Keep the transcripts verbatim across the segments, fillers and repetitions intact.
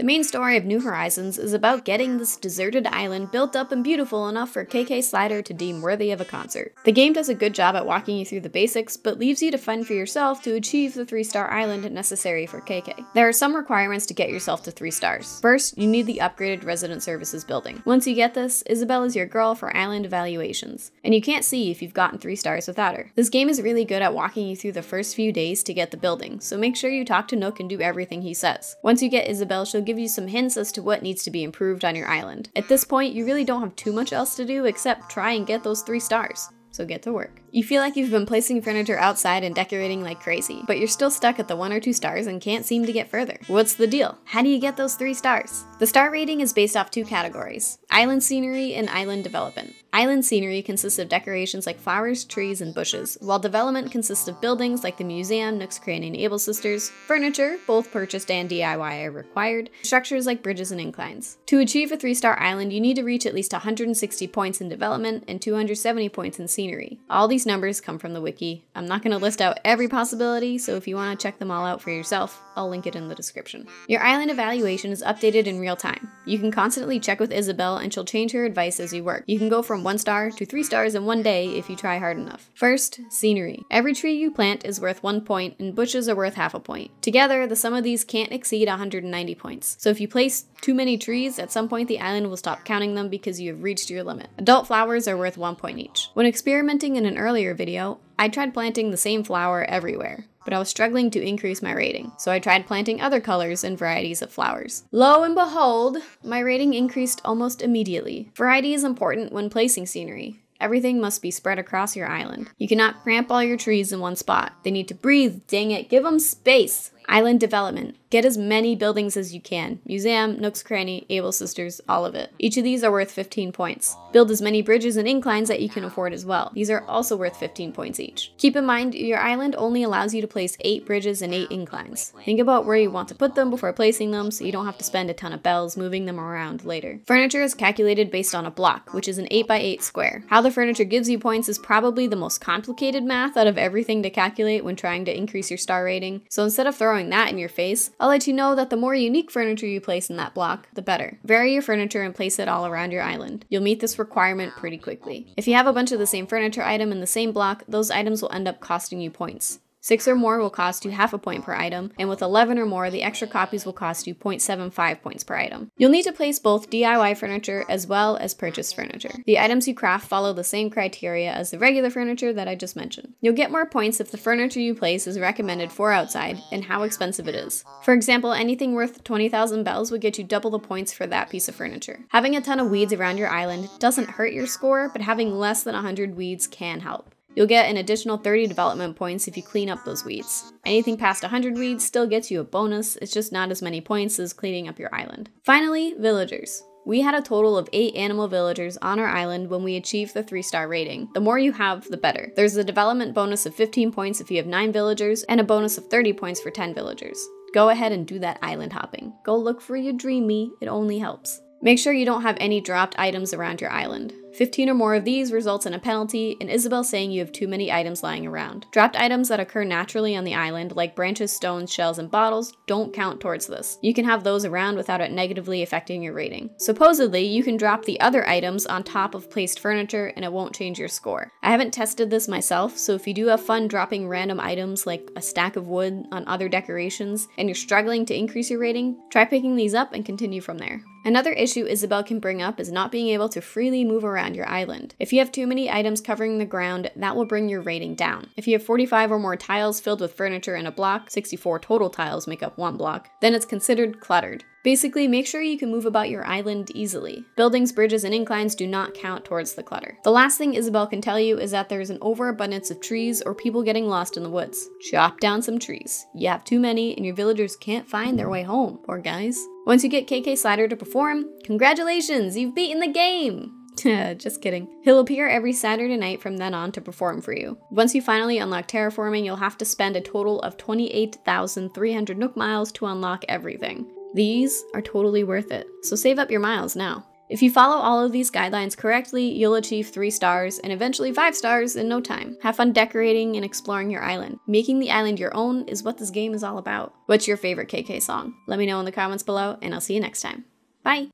The main story of New Horizons is about getting this deserted island built up and beautiful enough for K K Slider to deem worthy of a concert. The game does a good job at walking you through the basics, but leaves you to fend for yourself to achieve the three star island necessary for K K. There are some requirements to get yourself to three stars. First, you need the upgraded resident services building. Once you get this, Isabelle is your girl for island evaluations, and you can't see if you've gotten three stars without her. This game is really good at walking you through the first few days to get the building, so make sure you talk to Nook and do everything he says. Once you get Isabelle, she'll give you some hints as to what needs to be improved on your island. At this point, you really don't have too much else to do except try and get those three stars. So get to work. You feel like you've been placing furniture outside and decorating like crazy, but you're still stuck at the one or two stars and can't seem to get further. What's the deal? How do you get those three stars? The star rating is based off two categories: island scenery and island development. Island scenery consists of decorations like flowers, trees, and bushes, while development consists of buildings like the museum, Nook's Cranny, and Able Sisters, furniture, both purchased and D I Y are required, structures like bridges and inclines. To achieve a three star island, you need to reach at least one hundred sixty points in development and two hundred seventy points in scenery. All these numbers come from the wiki. I'm not going to list out every possibility, so if you want to check them all out for yourself, I'll link it in the description. Your island evaluation is updated in real time. You can constantly check with Isabelle and she'll change her advice as you work. You can go from one star to three stars in one day if you try hard enough. First, scenery. Every tree you plant is worth one point and bushes are worth half a point. Together, the sum of these can't exceed one hundred ninety points. So if you place too many trees, at some point the island will stop counting them because you have reached your limit. Adult flowers are worth one point each. When experimenting in an earlier video, I tried planting the same flower everywhere, but I was struggling to increase my rating, so I tried planting other colors and varieties of flowers. Lo and behold, my rating increased almost immediately. Variety is important when placing scenery. Everything must be spread across your island. You cannot cramp all your trees in one spot. They need to breathe, dang it, give them space! Island development. Get as many buildings as you can. Museum, Nook's Cranny, Able Sisters, all of it. Each of these are worth fifteen points. Build as many bridges and inclines that you can afford as well. These are also worth fifteen points each. Keep in mind, your island only allows you to place eight bridges and eight inclines. Think about where you want to put them before placing them so you don't have to spend a ton of bells moving them around later. Furniture is calculated based on a block, which is an eight by eight square. How the furniture gives you points is probably the most complicated math out of everything to calculate when trying to increase your star rating, so instead of throwing that in your face, I'll let you know that the more unique furniture you place in that block, the better. Vary your furniture and place it all around your island. You'll meet this requirement pretty quickly. If you have a bunch of the same furniture item in the same block, those items will end up costing you points. Six or more will cost you half a point per item, and with eleven or more, the extra copies will cost you zero point seven five points per item. You'll need to place both D I Y furniture as well as purchased furniture. The items you craft follow the same criteria as the regular furniture that I just mentioned. You'll get more points if the furniture you place is recommended for outside and how expensive it is. For example, anything worth twenty thousand bells would get you double the points for that piece of furniture. Having a ton of weeds around your island doesn't hurt your score, but having less than one hundred weeds can help. You'll get an additional thirty development points if you clean up those weeds. Anything past one hundred weeds still gets you a bonus, it's just not as many points as cleaning up your island. Finally, villagers. We had a total of eight animal villagers on our island when we achieved the three star rating. The more you have, the better. There's a development bonus of fifteen points if you have nine villagers, and a bonus of thirty points for ten villagers. Go ahead and do that island hopping. Go look for your dreamy, it only helps. Make sure you don't have any dropped items around your island. fifteen or more of these results in a penalty, and Isabelle saying you have too many items lying around. Dropped items that occur naturally on the island, like branches, stones, shells, and bottles, don't count towards this. You can have those around without it negatively affecting your rating. Supposedly, you can drop the other items on top of placed furniture and it won't change your score. I haven't tested this myself, so if you do have fun dropping random items like a stack of wood on other decorations and you're struggling to increase your rating, try picking these up and continue from there. Another issue Isabelle can bring up is not being able to freely move around your island. If you have too many items covering the ground, that will bring your rating down. If you have forty-five or more tiles filled with furniture in a block, sixty-four total tiles make up one block, then it's considered cluttered. Basically, make sure you can move about your island easily. Buildings, bridges, and inclines do not count towards the clutter. The last thing Isabelle can tell you is that there is an overabundance of trees or people getting lost in the woods. Chop down some trees. You have too many and your villagers can't find their way home, poor guys. Once you get K K Slider to perform, congratulations, you've beaten the game! Just kidding. He'll appear every Saturday night from then on to perform for you. Once you finally unlock terraforming, you'll have to spend a total of twenty-eight thousand three hundred Nook miles to unlock everything. These are totally worth it, so save up your miles now. If you follow all of these guidelines correctly, you'll achieve three stars and eventually five stars in no time. Have fun decorating and exploring your island. Making the island your own is what this game is all about. What's your favorite K K song? Let me know in the comments below, and I'll see you next time. Bye!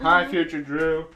Hi, Future Drew.